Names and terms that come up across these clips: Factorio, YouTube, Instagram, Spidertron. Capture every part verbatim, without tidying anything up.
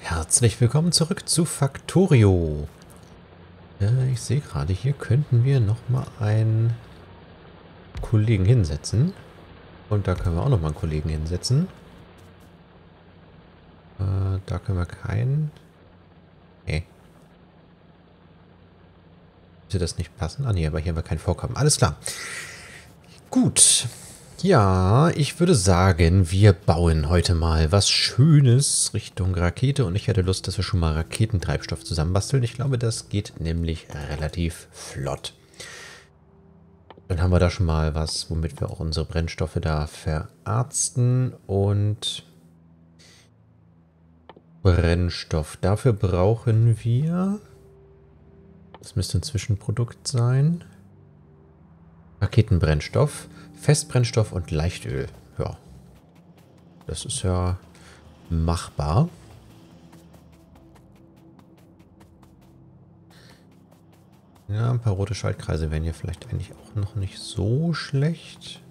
Herzlich willkommen zurück zu Factorio. Ja, ich sehe gerade, hier könnten wir nochmal einen Kollegen hinsetzen. Und da können wir auch nochmal einen Kollegen hinsetzen. Äh, da können wir keinen... Nee. Sollte das nicht passen? Ah nee, aber hier haben wir keinen Vorkommen. Alles klar. Gut. Ja, ich würde sagen, wir bauen heute mal was Schönes Richtung Rakete. Und ich hätte Lust, dass wir schon mal Raketentreibstoff zusammenbasteln. Ich glaube, das geht nämlich relativ flott. Dann haben wir da schon mal was, womit wir auch unsere Brennstoffe da verarzten. Und Brennstoff. Dafür brauchen wir... Das müsste ein Zwischenprodukt sein. Raketenbrennstoff. Festbrennstoff und Leichtöl. Ja. Das ist ja machbar. Ja, ein paar rote Schaltkreise wären hier vielleicht eigentlich auch noch nicht so schlecht.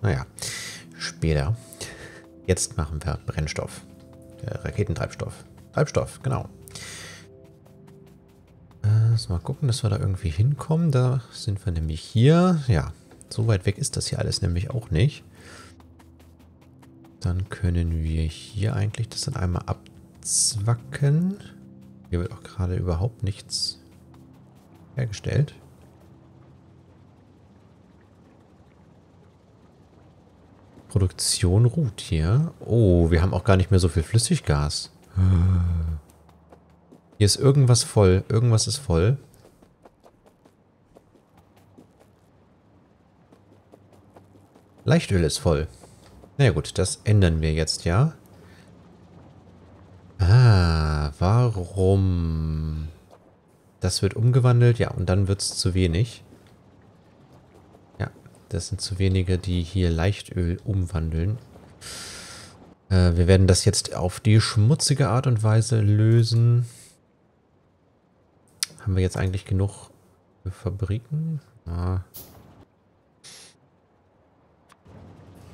Naja, später. Jetzt machen wir Brennstoff. Äh, Raketentreibstoff. Treibstoff, genau. Mal gucken, dass wir da irgendwie hinkommen. Da sind wir nämlich hier. Ja, so weit weg ist das hier alles nämlich auch nicht. Dann können wir hier eigentlich das dann einmal abzwacken. Hier wird auch gerade überhaupt nichts hergestellt. Produktion ruht hier. Oh, wir haben auch gar nicht mehr so viel Flüssiggas. Hier ist irgendwas voll. Irgendwas ist voll. Leichtöl ist voll. Na ja gut, das ändern wir jetzt, ja. Ah, warum? Das wird umgewandelt. Ja, und dann wird es zu wenig. Ja, das sind zu wenige, die hier Leichtöl umwandeln. Äh, wir werden das jetzt auf die schmutzige Art und Weise lösen. Haben wir jetzt eigentlich genug für Fabriken? Ah.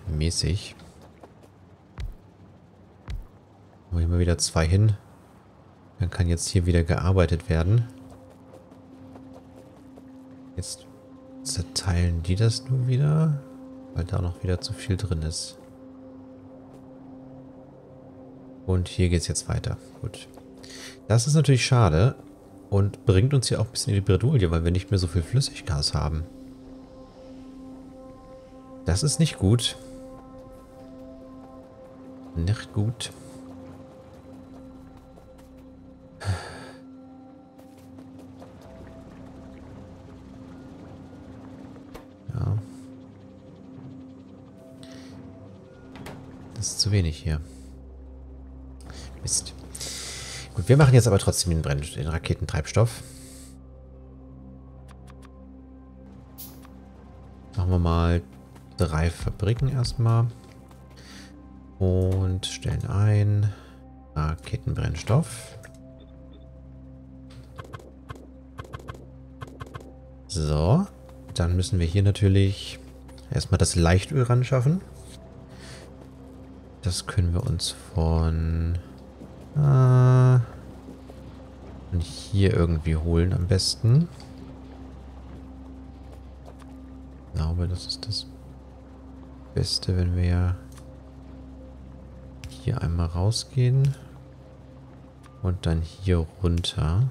Mäßig. Machen wir hier mal wieder zwei hin. Dann kann jetzt hier wieder gearbeitet werden. Jetzt zerteilen die das nur wieder, weil da noch wieder zu viel drin ist. Und hier geht es jetzt weiter. Gut. Das ist natürlich schade. Und bringt uns hier auch ein bisschen in die Bredouille, weil wir nicht mehr so viel Flüssiggas haben. Das ist nicht gut. Nicht gut. Ja. Das ist zu wenig hier. Mist. Gut, wir machen jetzt aber trotzdem den, Brenn den Raketentreibstoff. Machen wir mal drei Fabriken erstmal. Und stellen ein Raketenbrennstoff. So, dann müssen wir hier natürlich erstmal das Leichtöl ran schaffen. Das können wir uns von... Uh, und hier irgendwie holen am besten. Ich glaube, das ist das Beste, wenn wir hier einmal rausgehen und dann hier runter.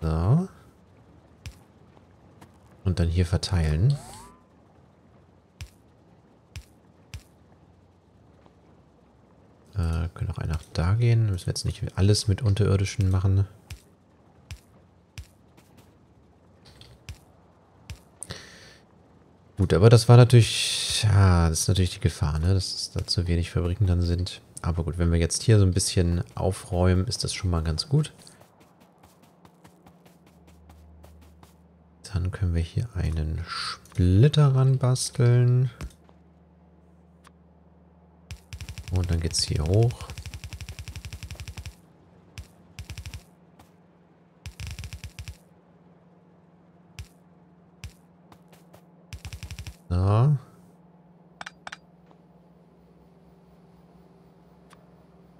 So. Und dann hier verteilen. Wir können auch einfach da gehen. Müssen wir jetzt nicht alles mit Unterirdischen machen. Gut, aber das war natürlich... Ja, das ist natürlich die Gefahr, ne? Dass da zu wenig Fabriken dann sind. Aber gut, wenn wir jetzt hier so ein bisschen aufräumen, ist das schon mal ganz gut. Dann können wir hier einen Splitter ranbasteln. Und dann geht's hier hoch. So.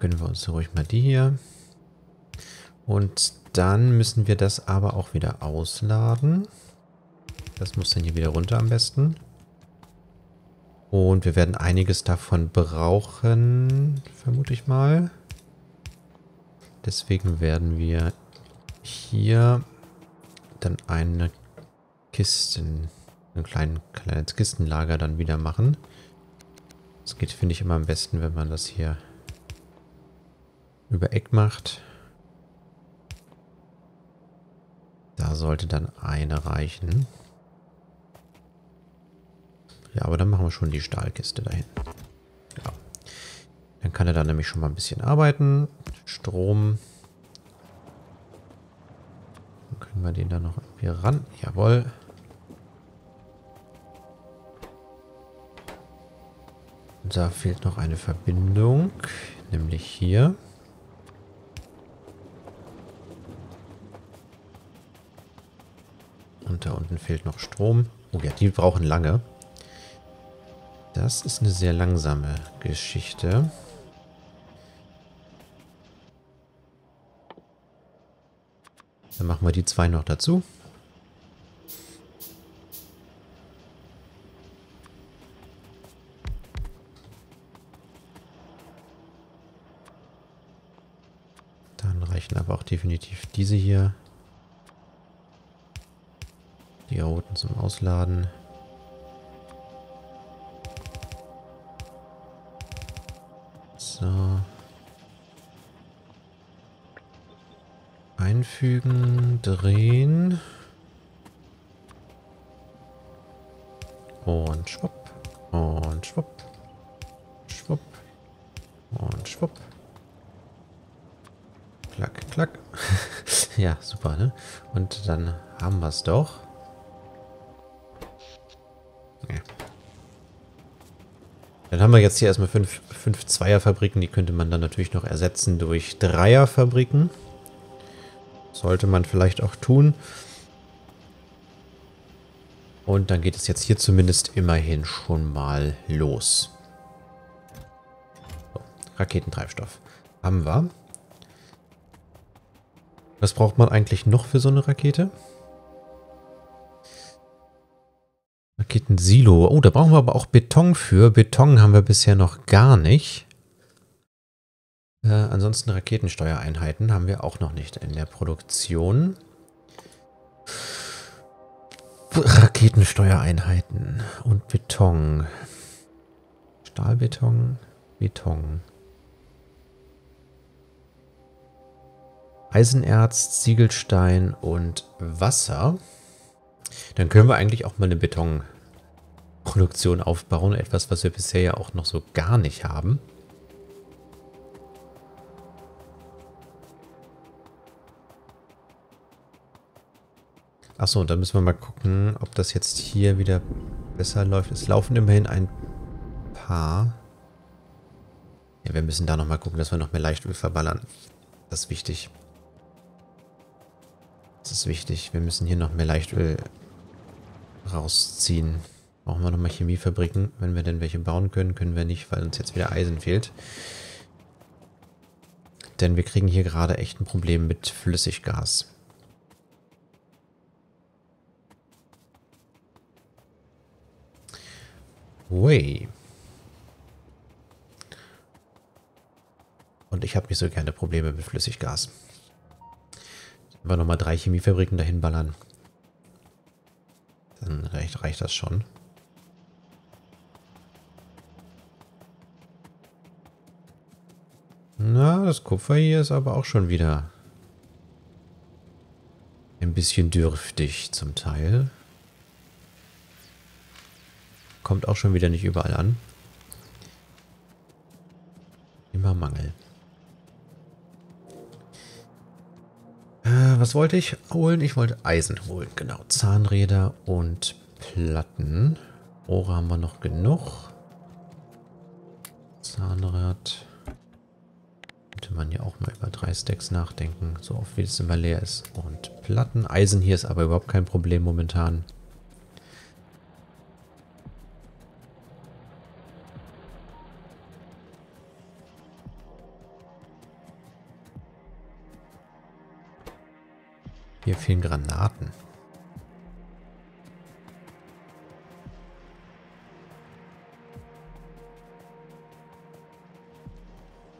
gönnen wir uns ruhig mal die hier. Und dann müssen wir das aber auch wieder ausladen. Das muss dann hier wieder runter am besten. Und wir werden einiges davon brauchen, vermute ich mal. Deswegen werden wir hier dann eine Kisten, ein kleines, kleines Kistenlager dann wieder machen. Das geht, finde ich, immer am besten, wenn man das hier über Eck macht. Da sollte dann eine reichen. Ja, aber dann machen wir schon die Stahlkiste dahin. Ja. Dann kann er da nämlich schon mal ein bisschen arbeiten. Strom. Dann kriegen wir den da noch irgendwie ran. Jawohl. Und da fehlt noch eine Verbindung. Nämlich hier. Und da unten fehlt noch Strom. Oh ja, die brauchen lange. Das ist eine sehr langsame Geschichte. Dann machen wir die zwei noch dazu. Dann reichen aber auch definitiv diese hier. Die roten zum Ausladen. So. Einfügen, drehen. Und schwupp. Und schwupp. Schwupp. Und schwupp. Klack, klack. Ja, super, ne? Und dann haben wir es doch. Ja. Dann haben wir jetzt hier erstmal fünf, fünf Zweierfabriken, die könnte man dann natürlich noch ersetzen durch Dreierfabriken. Sollte man vielleicht auch tun. Und dann geht es jetzt hier zumindest immerhin schon mal los. So, Raketentreibstoff haben wir. Was braucht man eigentlich noch für so eine Rakete? Raketensilo. Oh, da brauchen wir aber auch Beton für. Beton haben wir bisher noch gar nicht. Äh, ansonsten Raketensteuereinheiten haben wir auch noch nicht in der Produktion. Raketensteuereinheiten und Beton. Stahlbeton, Beton. Eisenerz, Ziegelstein und Wasser. Dann können wir eigentlich auch mal eine Betonproduktion aufbauen. Etwas, was wir bisher ja auch noch so gar nicht haben. Achso, und dann müssen wir mal gucken, ob das jetzt hier wieder besser läuft. Es laufen immerhin ein paar. Ja, wir müssen da nochmal gucken, dass wir noch mehr Leichtöl verballern. Das ist wichtig. Das ist wichtig. Wir müssen hier noch mehr Leichtöl rausziehen. Brauchen wir nochmal Chemiefabriken. Wenn wir denn welche bauen können, können wir nicht, weil uns jetzt wieder Eisen fehlt. Denn wir kriegen hier gerade echt ein Problem mit Flüssiggas. Hui. Und ich habe nicht so gerne Probleme mit Flüssiggas. Aber nochmal drei Chemiefabriken dahin ballern. Dann reicht, reicht das schon. Na, das Kupfer hier ist aber auch schon wieder ein bisschen dürftig zum Teil. Kommt auch schon wieder nicht überall an. Immer Mangel. Was wollte ich holen? Ich wollte Eisen holen. Genau, Zahnräder und Platten. Rohre haben wir noch genug. Zahnrad. Könnte man ja auch mal über drei Stacks nachdenken. So oft wie es immer leer ist. Und Platten. Eisen hier ist aber überhaupt kein Problem momentan. Hier fehlen Granaten.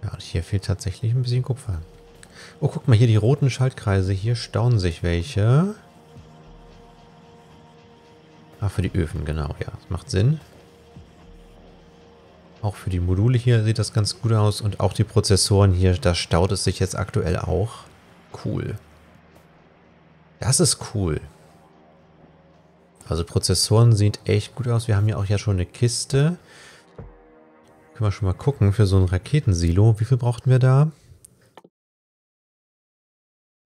Ja, und hier fehlt tatsächlich ein bisschen Kupfer. Oh, guck mal, hier die roten Schaltkreise. Hier stauen sich welche. Ah, für die Öfen, genau. Ja, das macht Sinn. Auch für die Module hier sieht das ganz gut aus. Und auch die Prozessoren hier, da staut es sich jetzt aktuell auch. Cool. Das ist cool. Also Prozessoren sieht echt gut aus. Wir haben ja auch ja schon eine Kiste. Können wir schon mal gucken für so ein Raketensilo. Wie viel brauchten wir da?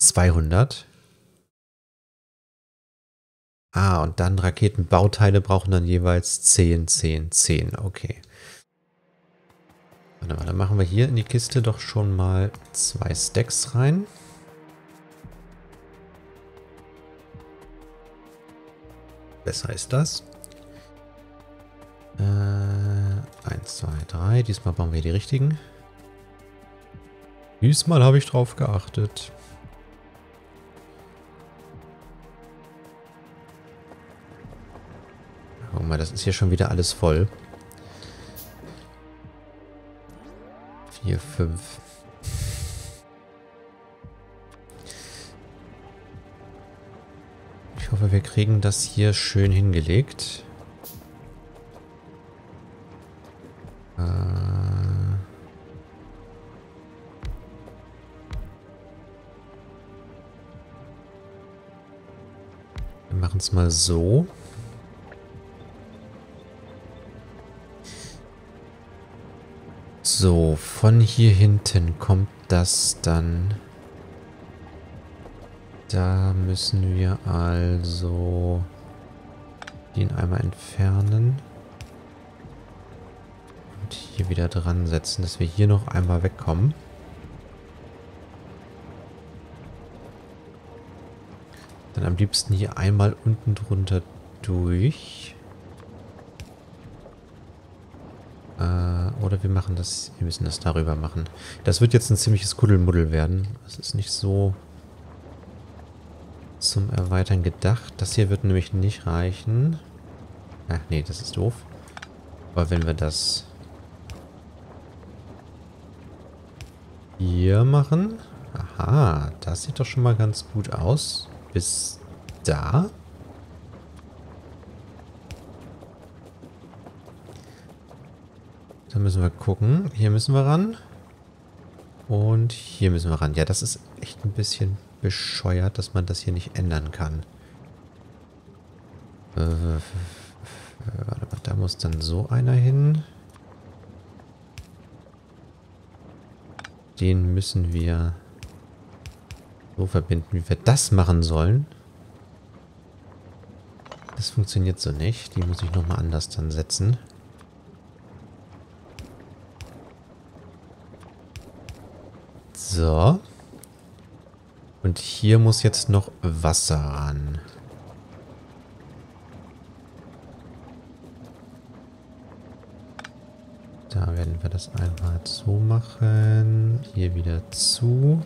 zweihundert. Ah, und dann Raketenbauteile brauchen dann jeweils zehn, zehn, zehn. Okay. Warte mal, dann machen wir hier in die Kiste doch schon mal zwei Stacks rein. Besser ist das. Äh, eins, zwei, drei. Diesmal bauen wir die richtigen. Diesmal habe ich drauf geachtet. Guck mal, das ist hier schon wieder alles voll. vier, fünf. Ich hoffe, wir kriegen das hier schön hingelegt. Äh wir machen es mal so. So, von hier hinten kommt das dann. Da müssen wir also den einmal entfernen. Und hier wieder dran setzen, dass wir hier noch einmal wegkommen. Dann am liebsten hier einmal unten drunter durch. Oder wir machen das, wir müssen das darüber machen. Das wird jetzt ein ziemliches Kuddelmuddel werden. Das ist nicht so zum Erweitern gedacht. Das hier wird nämlich nicht reichen. Ach nee, das ist doof. Aber wenn wir das hier machen. Aha, das sieht doch schon mal ganz gut aus. Bis da. Da müssen wir gucken. Hier müssen wir ran. Und hier müssen wir ran. Ja, das ist echt ein bisschen bescheuert, dass man das hier nicht ändern kann. Äh, warte mal, da muss dann so einer hin. Den müssen wir so verbinden, wie wir das machen sollen. Das funktioniert so nicht. Die muss ich nochmal anders dann setzen. So. Und hier muss jetzt noch Wasser ran. Da werden wir das einmal so machen. Hier wieder zu.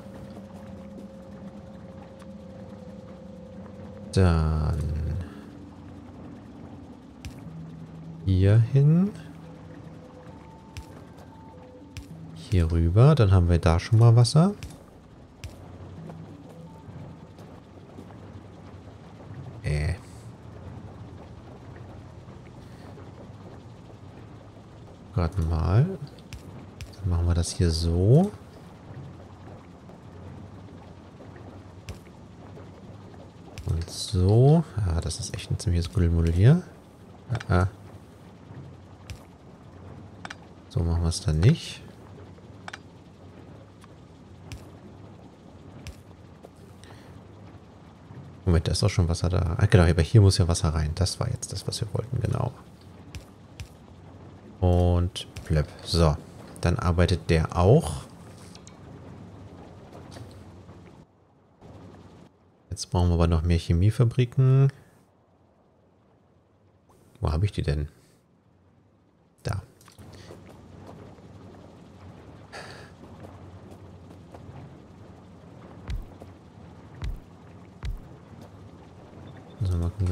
Dann hier hin. Hier rüber, dann haben wir da schon mal Wasser. Äh. Gerade mal. Dann machen wir das hier so. Und so. Ah, das ist echt ein ziemliches Kuddelmuddel hier. Ah, ah. So machen wir es dann nicht. Moment, da ist auch schon Wasser da. Ah, genau, aber hier muss ja Wasser rein. Das war jetzt das, was wir wollten, genau. Und blöpp. So, dann arbeitet der auch. Jetzt brauchen wir aber noch mehr Chemiefabriken. Wo habe ich die denn? Da.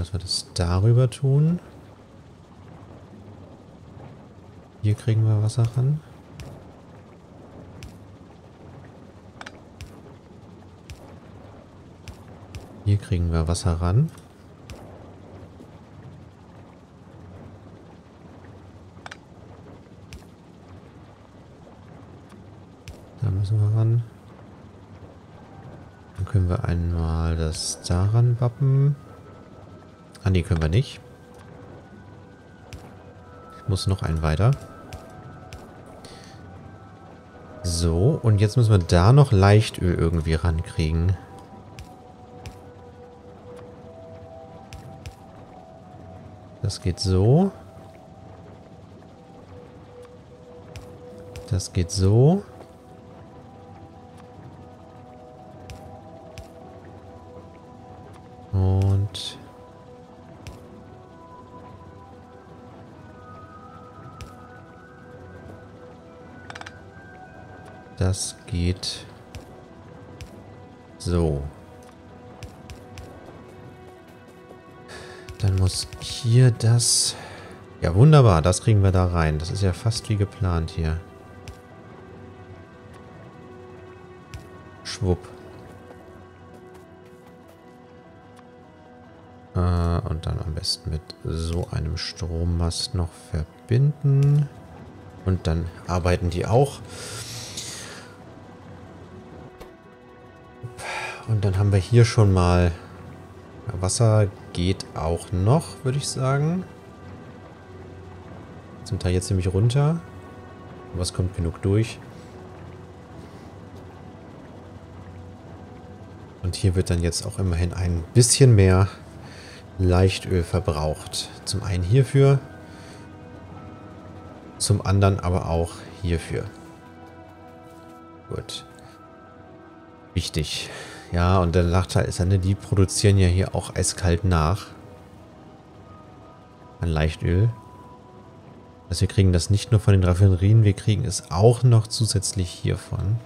dass wir das darüber tun. Hier kriegen wir Wasser ran. Hier kriegen wir Wasser ran. Da müssen wir ran. Dann können wir einmal das daran wappen. Ah, nee, können wir nicht. Ich muss noch einen weiter. So, und jetzt müssen wir da noch Leichtöl irgendwie rankriegen. Das geht so. Das geht so. Und das geht so. Dann muss hier das... Ja, wunderbar, das kriegen wir da rein. Das ist ja fast wie geplant hier. Schwupp. Äh, und dann am besten mit so einem Strommast noch verbinden. Und dann arbeiten die auch. Und dann haben wir hier schon mal... Wasser geht auch noch, würde ich sagen. Zum Teil jetzt ziemlich runter. Aber es kommt genug durch. Und hier wird dann jetzt auch immerhin ein bisschen mehr Leichtöl verbraucht. Zum einen hierfür. Zum anderen aber auch hierfür. Gut. Wichtig. Ja, und der Nachteil ist ja, ne, die produzieren ja hier auch eiskalt nach. An Leichtöl. Also wir kriegen das nicht nur von den Raffinerien, wir kriegen es auch noch zusätzlich hiervon.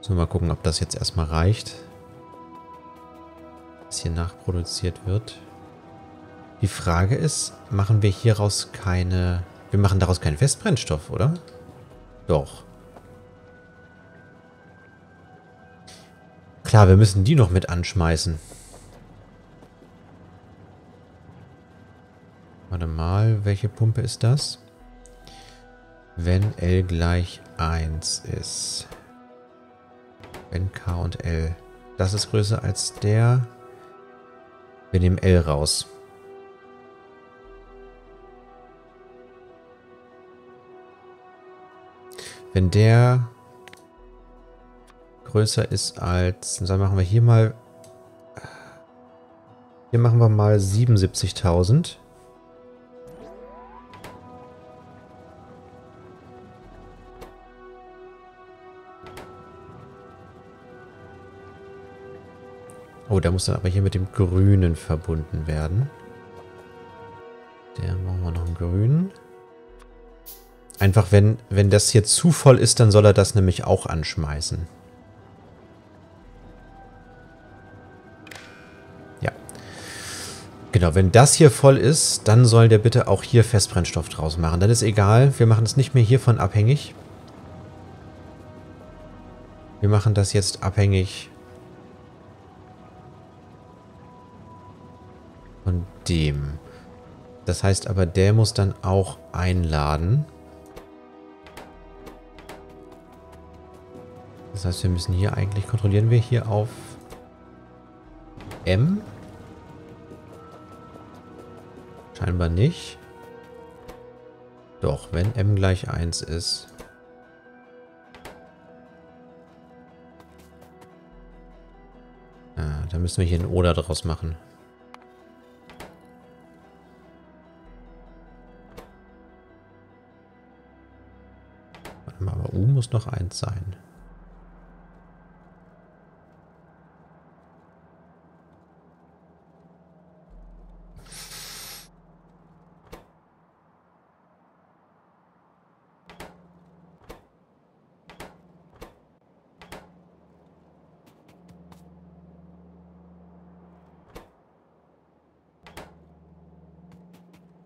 So, mal gucken, ob das jetzt erstmal reicht. Was hier nachproduziert wird. Die Frage ist, machen wir hieraus keine... Wir machen daraus keinen Festbrennstoff, oder? Doch. Klar, wir müssen die noch mit anschmeißen. Warte mal, welche Pumpe ist das? Wenn L gleich eins ist. Wenn K und L. Das ist größer als der. Wir nehmen L raus. Wenn der... größer ist als, dann machen wir hier mal, hier machen wir mal siebenundsiebzigtausend. Oh, der muss dann aber hier mit dem Grünen verbunden werden. Der machen wir noch einen Grünen. Einfach, wenn, wenn das hier zu voll ist, dann soll er das nämlich auch anschmeißen. Genau, wenn das hier voll ist, dann soll der bitte auch hier Festbrennstoff draus machen. Dann ist egal, wir machen es nicht mehr hiervon abhängig. Wir machen das jetzt abhängig von dem. Das heißt aber, der muss dann auch einladen. Das heißt, wir müssen hier eigentlich, kontrollieren wir hier auf M. Scheinbar nicht. Doch, wenn M gleich eins ist. Ah, da müssen wir hier ein Oder draus machen. Warte mal, aber U muss noch eins sein.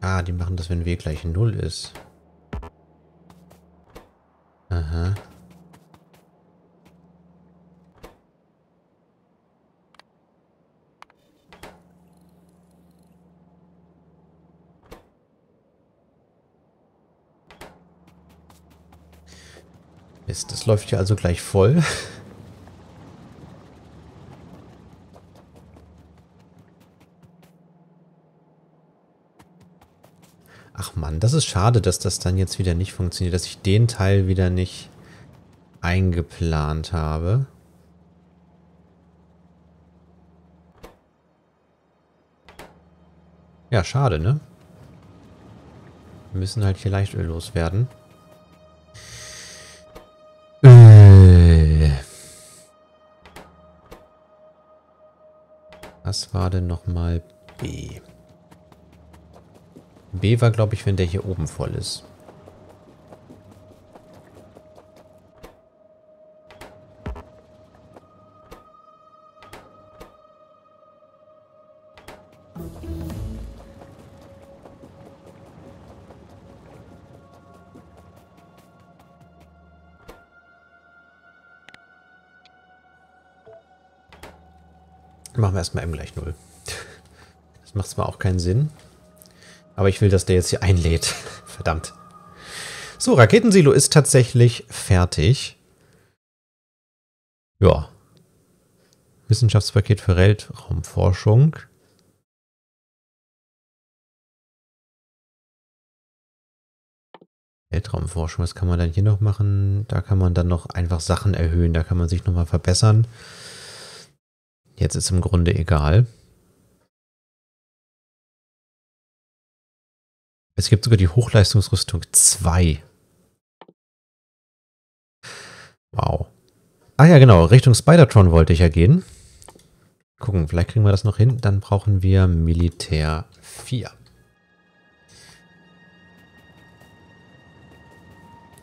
Ah, die machen das, wenn W gleich null ist. Aha. Mist, das läuft hier also gleich voll. Ach Mann, das ist schade, dass das dann jetzt wieder nicht funktioniert, dass ich den Teil wieder nicht eingeplant habe. Ja, schade, ne? Wir müssen halt hier Leichtöl loswerden. Was war denn nochmal B? B war, glaube ich, wenn der hier oben voll ist. Machen wir erstmal M gleich null. Das macht zwar auch keinen Sinn. Aber ich will, dass der jetzt hier einlädt. Verdammt. So, Raketensilo ist tatsächlich fertig. Ja. Wissenschaftspaket für Weltraumforschung. Weltraumforschung, was kann man dann hier noch machen? Da kann man dann noch einfach Sachen erhöhen. Da kann man sich nochmal verbessern. Jetzt ist im Grunde egal. Es gibt sogar die Hochleistungsrüstung zwei. Wow. Ah ja, genau. Richtung Spidertron wollte ich ja gehen. Gucken, vielleicht kriegen wir das noch hin. Dann brauchen wir Militär vier.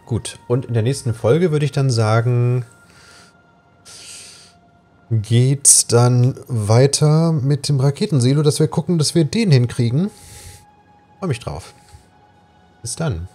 Gut. Und in der nächsten Folge würde ich dann sagen, geht's dann weiter mit dem Raketensilo, dass wir gucken, dass wir den hinkriegen. Freue mich drauf. Bis dann.